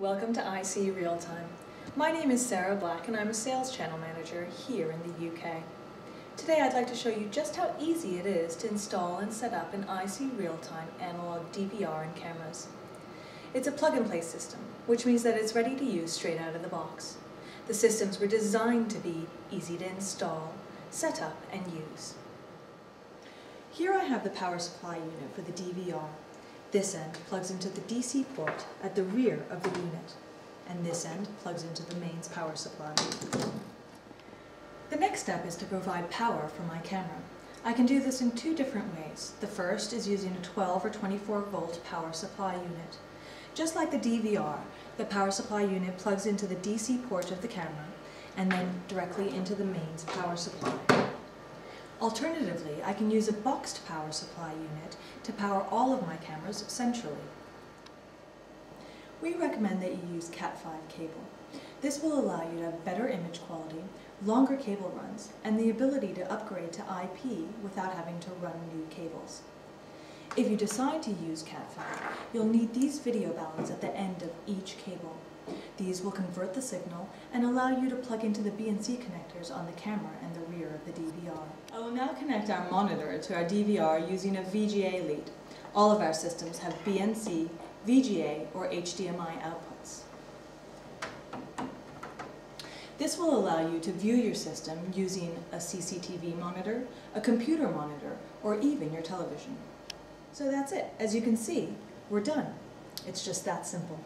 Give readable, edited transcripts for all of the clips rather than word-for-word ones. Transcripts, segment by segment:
Welcome to IC Realtime. My name is Sarah Black and I'm a sales channel manager here in the UK. Today I'd like to show you just how easy it is to install and set up an IC Realtime analog DVR and cameras. It's a plug-and-play system, which means that it's ready to use straight out of the box. The systems were designed to be easy to install, set up and use. Here I have the power supply unit for the DVR. This end plugs into the DC port at the rear of the unit, and this end plugs into the mains power supply. The next step is to provide power for my camera. I can do this in two different ways. The first is using a 12 or 24 volt power supply unit. Just like the DVR, the power supply unit plugs into the DC port of the camera and then directly into the mains power supply. Alternatively, I can use a boxed power supply unit to power all of my cameras centrally. We recommend that you use Cat5 cable. This will allow you to have better image quality, longer cable runs, and the ability to upgrade to IP without having to run new cables. If you decide to use Cat5, you'll need these video ballads at the end of each cable. These will convert the signal and allow you to plug into the BNC connectors on the camera and the rear of the DVR. I will now connect our monitor to our DVR using a VGA lead. All of our systems have BNC, VGA, or HDMI outputs. This will allow you to view your system using a CCTV monitor, a computer monitor, or even your television. So that's it. As you can see, we're done. It's just that simple.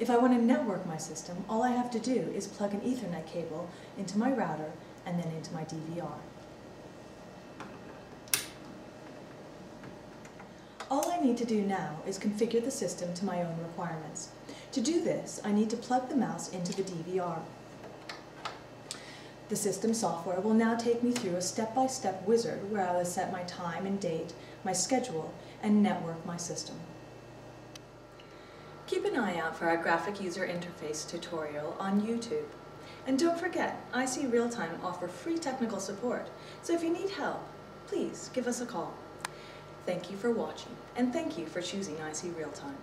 If I want to network my system, all I have to do is plug an Ethernet cable into my router and then into my DVR. All I need to do now is configure the system to my own requirements. To do this, I need to plug the mouse into the DVR. The system software will now take me through a step-by-step wizard where I will set my time and date, my schedule, and network my system. Keep an eye out for our graphic user interface tutorial on YouTube. And don't forget, IC Realtime offer free technical support, so if you need help, please give us a call. Thank you for watching, and thank you for choosing IC Realtime.